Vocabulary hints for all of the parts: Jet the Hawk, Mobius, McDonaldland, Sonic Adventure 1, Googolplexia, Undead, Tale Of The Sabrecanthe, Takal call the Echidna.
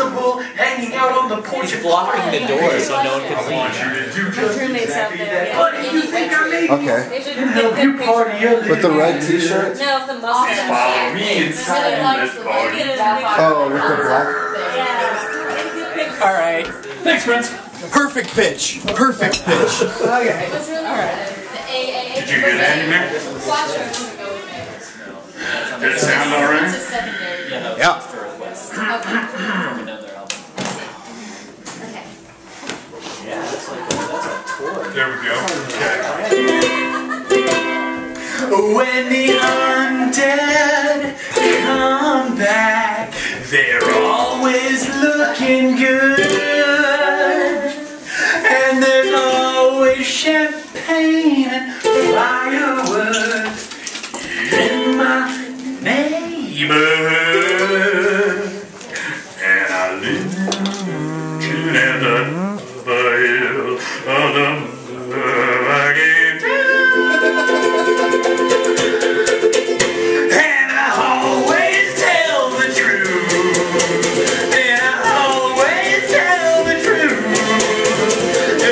possible, hanging out on the porch. He's blocking the door so no one can see. But if you think I made it, with the red t-shirt? No, with the mustache. Follow me inside this party. Oh, with the black. Alright. Thanks, friends. Perfect pitch. Perfect pitch. Okay. Alright. Did you hear that in there? Did it sound alright? Yeah. That was for a request. From another album. Okay. Yeah, that's a tour. There we go. Okay. When the undead come back, they're always looking good. And there's always champagne and fireworks. In my neighborhood, and I live in another hill of the again. And I always tell the truth. And I always tell the truth. And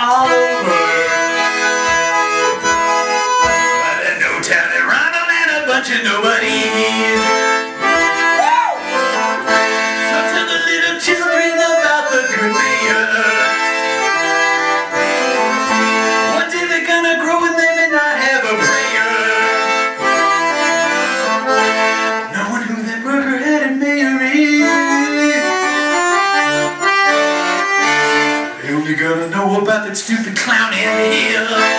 all over. But there's no time to run on and a bunch of nobodies. So tell the little children about the good mayor. One day they're gonna grow with them and not have a prayer. No one who that burger-headed mayor is. They only gotta know about that stupid clown in here.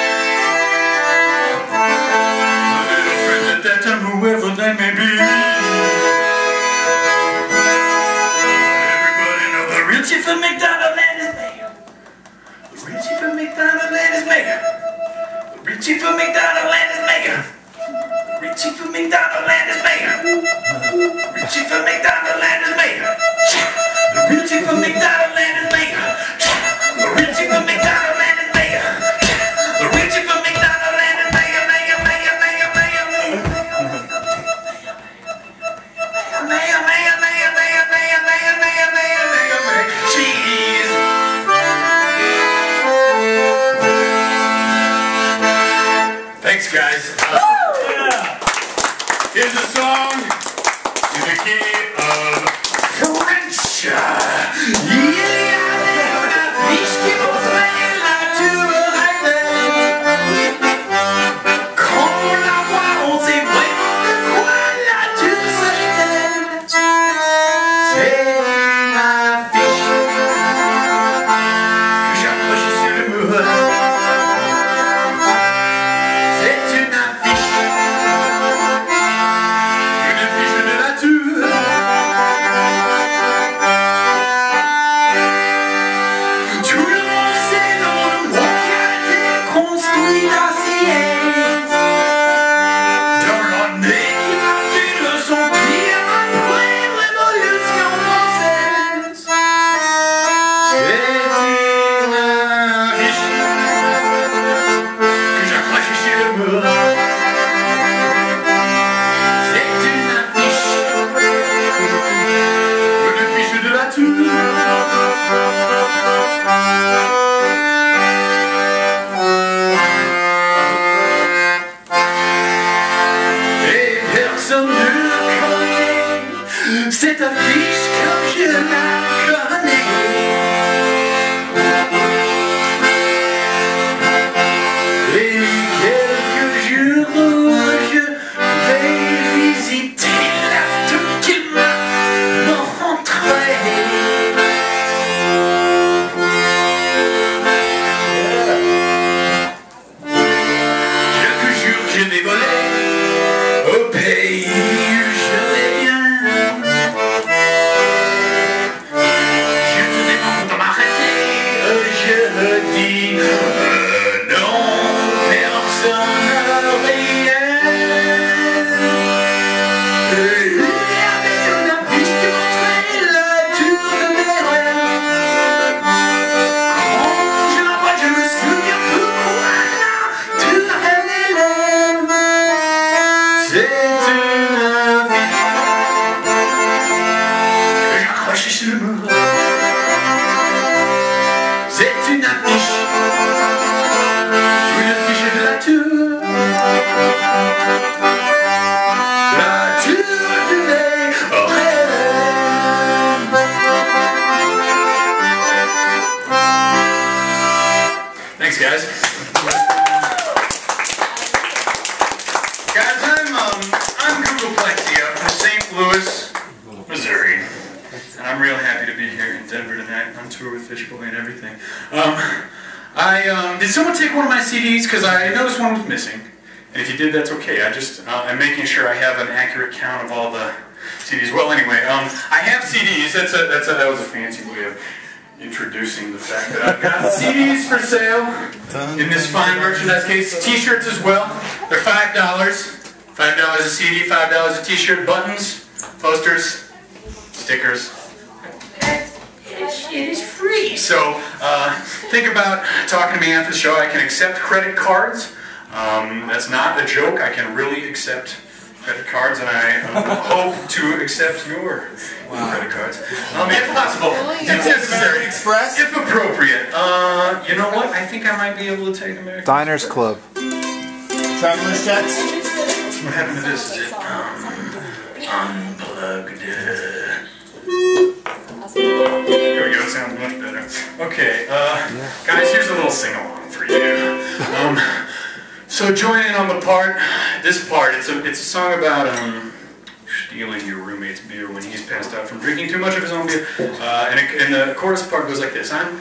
Whoever they may be. Everybody know the Richie from McDonaldland is mayor. The Richie from McDonaldland is mayor. The Richie from McDonaldland is mayor. The Richie from McDonaldland is mayor. The Richie from McDonaldland is mayor. The Richie from McDonaldland is mayor. The Richie from McDonaldland is mayor. The Richie from McDonaldland is mayor. Thanks, guys. Here's a song to the key of French. Because I noticed one was missing, and if you did, that's okay. I just I'm making sure I have an accurate count of all the CDs. Well, anyway, I have CDs. That was a fancy way of introducing the fact that I've got CDs for sale in this fine merchandise case. T-shirts as well. They're $5 a CD, $5 a T-shirt. Buttons, posters, stickers. It is free. So think about talking to me after the show. I can accept credit cards. That's not a joke. I can really accept credit cards, and I hope to accept your credit cards. If possible, if necessary, Express, if appropriate. You know what? I think I might be able to take American Diners Club. Traveler's checks. What happened to this? Unplugged. There we go. It sounds much better. Okay, guys, here's a little sing-along for you. So join in on the part, it's a song about stealing your roommate's beer when he's passed out from drinking too much of his own beer. And the chorus part goes like this. I'm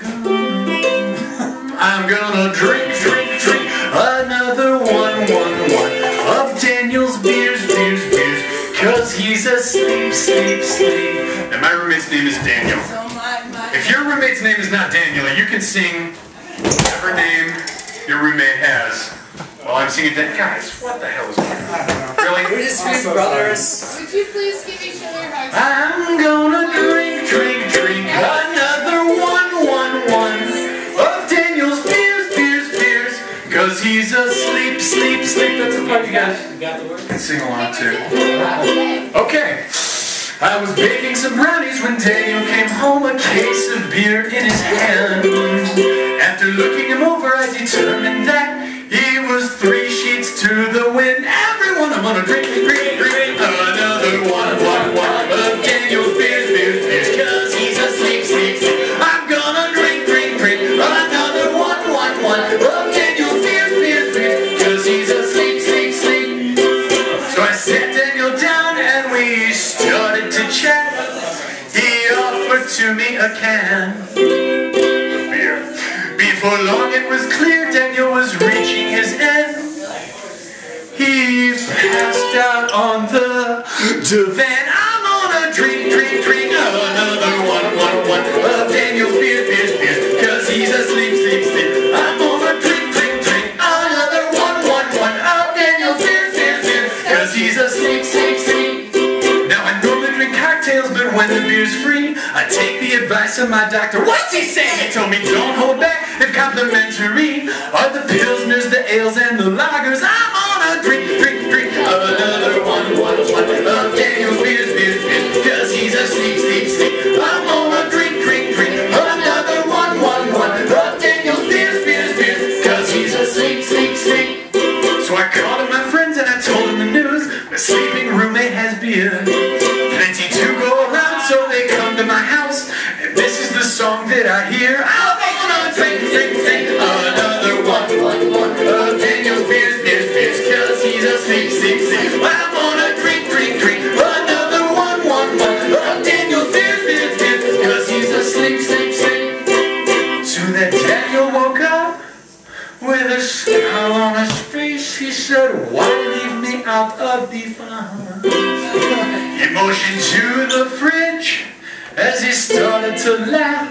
gonna drink another one of Daniel's beers, cause he's asleep, sleep. And my roommate's name is Daniel. If your roommate's name is not Daniel, you can sing whatever name your roommate has. Well, I'm seeing that, guys. What the hell is going on? I don't know. Really? We're just big brothers. Would you please give each other hugs? I'm gonna drink another one of Daniel's beers, cause he's asleep, sleep. That's the part you guys can sing along to. Okay. I was baking some brownies when Daniel came home, a case of beer in his hand. After looking him over, I determined that he was 3 sheets to the wind. Everyone, I'm gonna drink another one of Daniel's beers, cause he's asleep, sleep. I'm gonna drink another one of Daniel's beers, cause he's asleep, sleep. So I sat Daniel down and we started to chat. He offered to me a can of beer. Before long it was clear Daniel was reaching on the divan. I'm gonna drink another one of Daniel's beers, cause he's asleep, sleep. I'm gonna drink another one of Daniel's beers, cause he's asleep, sleep. Now I normally drink cocktails, but when the beer's free, I take the advice of my doctor. What's he saying? He told me don't hold back if complimentary are the pilsners, the ales, and the lagers. I'm gonna drink another one of Daniel's beers, cause he's asleep, sleep. I'm gonna drink another one of Daniel's beers, cause he's asleep, sleep. So I called up my friends and I told them the news. My sleeping roommate has beer, plenty to go around, so they come to my house, and this is the song that I hear. I'm gonna drink another one of Daniel's beers, cause he's asleep, sleep. I'm gonna drink another one of Daniel's beers, cause he's asleep, sleep. Soon that Daniel woke up with a scowl on his face. He said, why leave me out of the farm? He motioned to the fridge as he started to laugh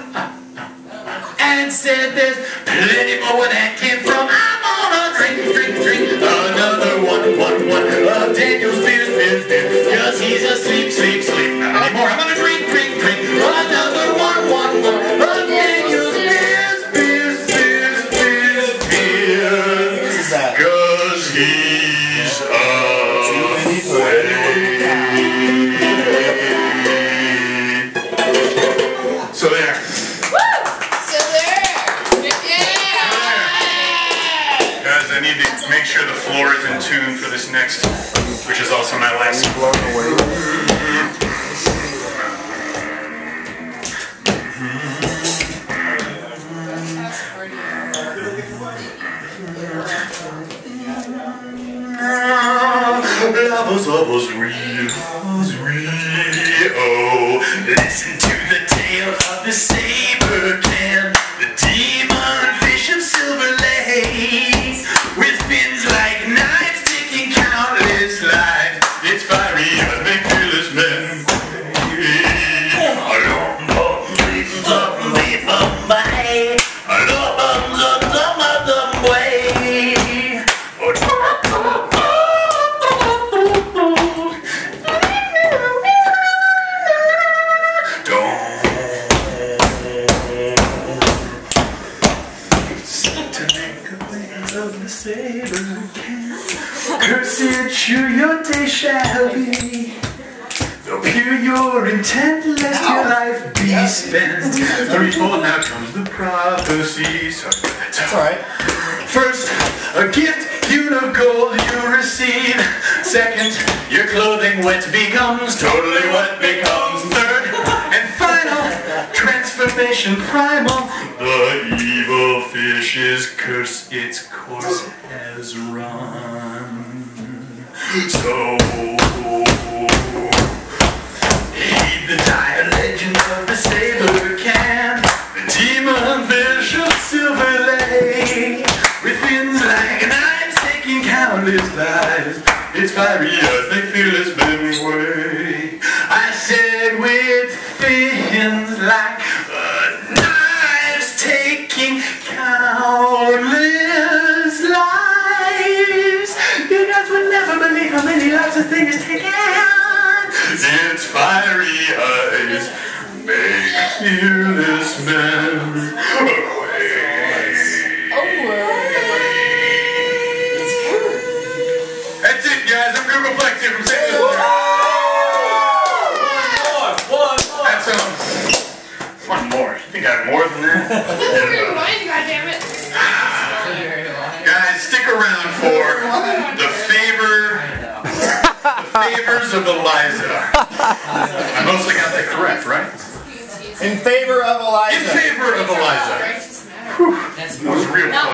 and said, there's plenty more where that came from. I'm gonna drink another one of Daniel's beers, cause he's asleep, sleep. Not anymore. I'm gonna drink another one of Daniel's beers, cause he's asleep. So there. Make sure the floor is in tune for this next, which is also my last. Blown away. Lovers, listen to the tale of the Sabrecanthe, the demon fish of Silver Lake. shall be. Though pure your intent, lest your life be spent. 3, 4, now comes the prophecy. That's alright. First, a gift, hewn of gold you receive. Second, your clothing wet becomes, totally wet becomes. Third, and final, transformation primal. The evil fish's curse, its course has run. So the dire legend of the Sabrecanthe, the demon fish of Silver Lake, with fins like knives taking countless lives, its fiery eyes they fearless men way. I said with fins like knives taking countless lives, you guys would never believe how many lives a thing is taking. Its fiery eyes make fearless men awake. Oh, that's it, guys. I'm Googolplexia from Tale Of The Sabrecanthe. That's one more. You think I have more than that? Goddammit. Guys, stick around for the favor. Favors of Eliza. I mostly got that correct, right? In favor of Eliza. In favor of Eliza. Whew. That was real.